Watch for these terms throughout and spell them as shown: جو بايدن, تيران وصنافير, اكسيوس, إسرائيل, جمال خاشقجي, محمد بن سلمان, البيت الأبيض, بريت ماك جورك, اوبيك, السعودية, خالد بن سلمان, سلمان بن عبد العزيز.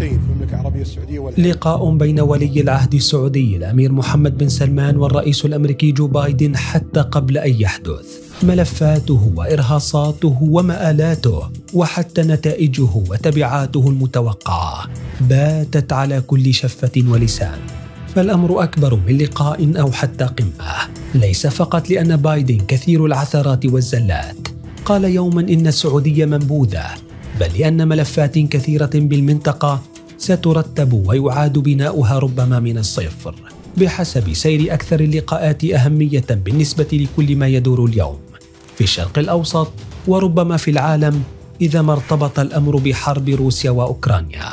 مرتين في المملكة العربية السعودية والعراق. لقاء بين ولي العهد السعودي الأمير محمد بن سلمان والرئيس الأمريكي جو بايدن حتى قبل أن يحدث. ملفاته وإرهاصاته ومآلاته وحتى نتائجه وتبعاته المتوقعة باتت على كل شفة ولسان، فالأمر أكبر من لقاء أو حتى قمة، ليس فقط لأن بايدن كثير العثرات والزلات، قال يوما إن السعودية منبوذة، بل لأن ملفات كثيرة بالمنطقة سترتب ويعاد بناؤها ربما من الصفر بحسب سير أكثر اللقاءات أهمية بالنسبة لكل ما يدور اليوم في الشرق الأوسط وربما في العالم إذا ما ارتبط الأمر بحرب روسيا وأوكرانيا.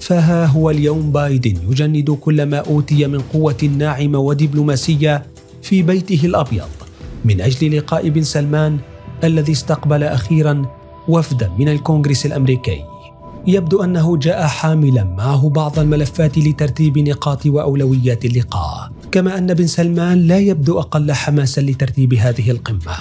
فها هو اليوم بايدن يجند كل ما أوتي من قوة ناعمة ودبلوماسية في بيته الأبيض من أجل لقاء بن سلمان الذي استقبل أخيراً وفداً من الكونغرس الأمريكي. يبدو أنه جاء حاملاً معه بعض الملفات لترتيب نقاط وأولويات اللقاء، كما أن بن سلمان لا يبدو أقل حماساً لترتيب هذه القمة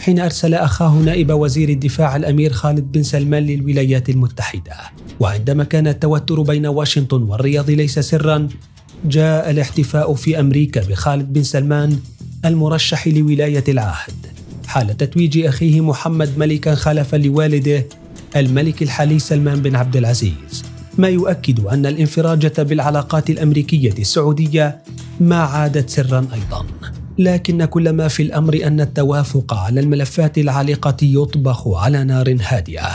حين أرسل أخاه نائب وزير الدفاع الأمير خالد بن سلمان للولايات المتحدة. وعندما كان التوتر بين واشنطن والرياض ليس سراً، جاء الاحتفاء في أمريكا بخالد بن سلمان المرشح لولاية العهد حال تتويج أخيه محمد ملكاً خلفاً لوالده الملك الحالي سلمان بن عبد العزيز، ما يؤكد أن الانفراجة بالعلاقات الأمريكية السعودية ما عادت سراً أيضاً. لكن كل ما في الأمر أن التوافق على الملفات العالقة يطبخ على نار هادئة،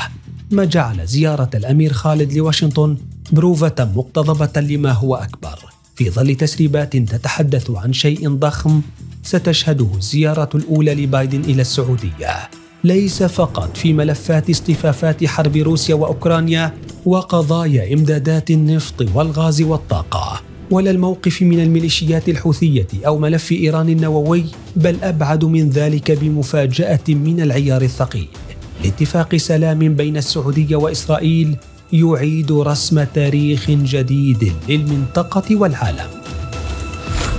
ما جعل زيارة الأمير خالد لواشنطن بروفة مقتضبة لما هو أكبر في ظل تسريبات تتحدث عن شيء ضخم ستشهده الزيارة الأولى لبايدن إلى السعودية، ليس فقط في ملفات اصطفافات حرب روسيا وأوكرانيا وقضايا إمدادات النفط والغاز والطاقة، ولا الموقف من الميليشيات الحوثية أو ملف إيران النووي، بل أبعد من ذلك بمفاجأة من العيار الثقيل لاتفاق سلام بين السعودية وإسرائيل يعيد رسم تاريخ جديد للمنطقة والعالم.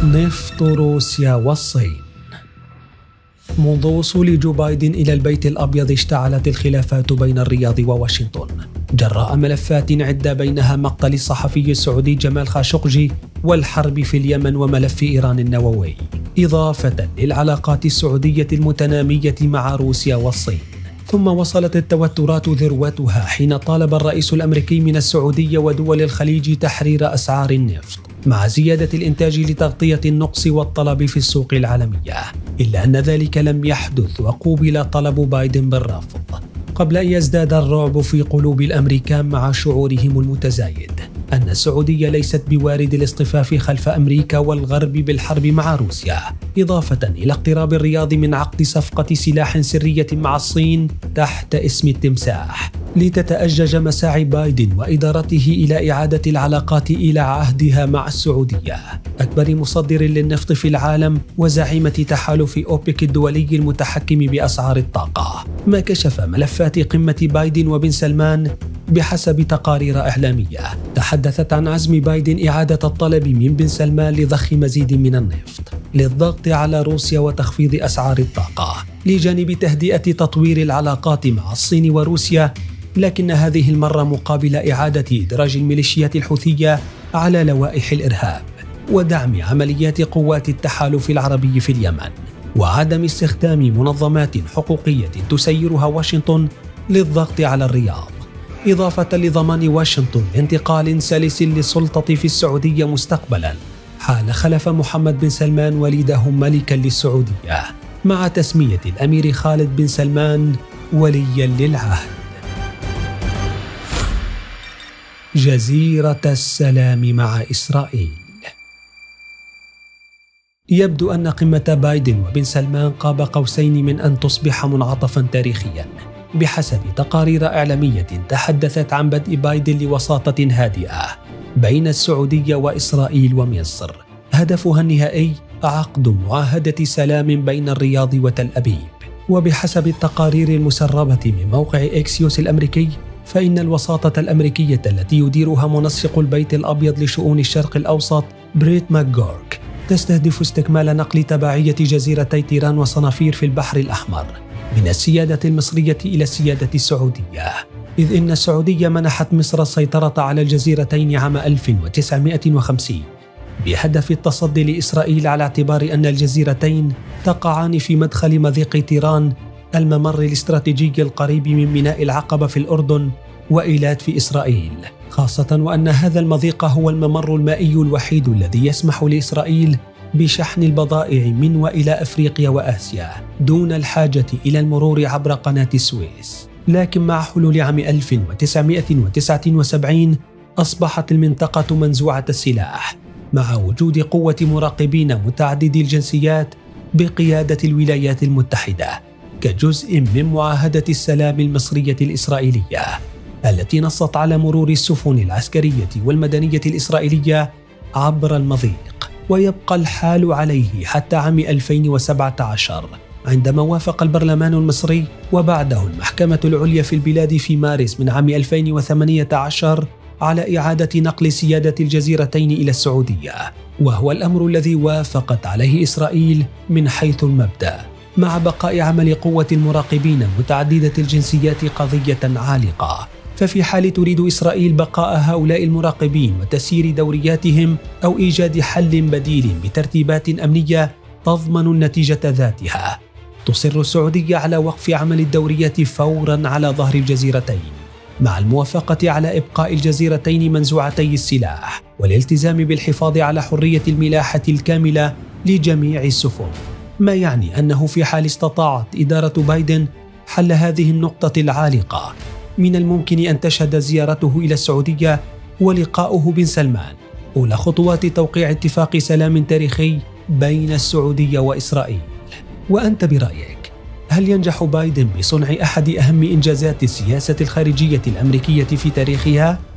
نفط روسيا والصين. منذ وصول جو بايدن إلى البيت الأبيض اشتعلت الخلافات بين الرياض وواشنطن جراء ملفات عدة، بينها مقتل الصحفي السعودي جمال خاشقجي والحرب في اليمن وملف إيران النووي، إضافة للعلاقات السعودية المتنامية مع روسيا والصين. ثم وصلت التوترات ذروتها حين طالب الرئيس الأمريكي من السعودية ودول الخليج تحرير أسعار النفط مع زيادة الإنتاج لتغطية النقص والطلب في السوق العالمية، إلا أن ذلك لم يحدث وقوبل طلب بايدن بالرفض قبل أن يزداد الرعب في قلوب الأمريكان مع شعورهم المتزايد أن السعودية ليست بوارد الاصطفاف خلف أمريكا والغرب بالحرب مع روسيا، إضافة إلى اقتراب الرياض من عقد صفقة سلاح سرية مع الصين تحت اسم التمساح لتتأجج مساعي بايدن وإدارته إلى إعادة العلاقات إلى عهدها مع السعودية، أكبر مصدر للنفط في العالم وزعيمة تحالف اوبيك الدولي المتحكم بأسعار الطاقة. ما كشف ملفات قمة بايدن وبن سلمان بحسب تقارير إعلامية تحدثت عن عزم بايدن إعادة الطلب من بن سلمان لضخ مزيد من النفط للضغط على روسيا وتخفيض أسعار الطاقة، لجانب تهدئة تطوير العلاقات مع الصين وروسيا، لكن هذه المرة مقابل إعادة إدراج الميليشيات الحوثية على لوائح الإرهاب ودعم عمليات قوات التحالف العربي في اليمن، وعدم استخدام منظمات حقوقية تسيرها واشنطن للضغط على الرياض، إضافة لضمان واشنطن انتقال سلس للسلطة في السعودية مستقبلا حال خلف محمد بن سلمان وليده ملكا للسعودية مع تسمية الأمير خالد بن سلمان وليا للعهد. جزيرة السلام مع إسرائيل. يبدو أن قمة بايدن وبن سلمان قاب قوسين من أن تصبح منعطفا تاريخيا بحسب تقارير إعلامية تحدثت عن بدء بايدن لوساطة هادئة بين السعودية وإسرائيل ومصر، هدفها النهائي عقد معاهدة سلام بين الرياض وتل أبيب. وبحسب التقارير المسربة من موقع اكسيوس الأمريكي، فإن الوساطة الأمريكية التي يديرها منسق البيت الأبيض لشؤون الشرق الأوسط بريت ماك جورك تستهدف استكمال نقل تبعية جزيرتي تيران وصنافير في البحر الأحمر من السيادة المصرية إلى السيادة السعودية، إذ إن السعودية منحت مصر السيطرة على الجزيرتين عام 1950 بهدف التصدي لإسرائيل، على اعتبار أن الجزيرتين تقعان في مدخل مضيق تيران، الممر الاستراتيجي القريب من ميناء العقبة في الأردن وإيلات في إسرائيل، خاصة وأن هذا المضيق هو الممر المائي الوحيد الذي يسمح لإسرائيل بشحن البضائع من وإلى أفريقيا وآسيا دون الحاجة إلى المرور عبر قناة السويس. لكن مع حلول عام 1979 أصبحت المنطقة منزوعة السلاح، مع وجود قوة مراقبين متعددي الجنسيات بقيادة الولايات المتحدة كجزء من معاهدة السلام المصرية الإسرائيلية التي نصت على مرور السفن العسكرية والمدنية الإسرائيلية عبر المضيق. ويبقى الحال عليه حتى عام 2017 عندما وافق البرلمان المصري وبعده المحكمة العليا في البلاد في مارس من عام 2018 على إعادة نقل سيادة الجزيرتين إلى السعودية، وهو الأمر الذي وافقت عليه إسرائيل من حيث المبدأ، مع بقاء عمل قوة مراقبين متعددة الجنسيات قضية عالقة. ففي حال تريد إسرائيل بقاء هؤلاء المراقبين وتسيير دورياتهم أو إيجاد حل بديل بترتيبات أمنية تضمن النتيجة ذاتها، تصر السعودية على وقف عمل الدوريات فوراً على ظهر الجزيرتين، مع الموافقة على إبقاء الجزيرتين منزوعتي السلاح والالتزام بالحفاظ على حرية الملاحة الكاملة لجميع السفن. ما يعني أنه في حال استطاعت إدارة بايدن حل هذه النقطة العالقة، من الممكن أن تشهد زيارته إلى السعودية ولقاؤه بن سلمان أولى خطوات توقيع اتفاق سلام تاريخي بين السعودية وإسرائيل. وأنت برأيك، هل ينجح بايدن بصنع أحد أهم إنجازات السياسة الخارجية الأمريكية في تاريخها؟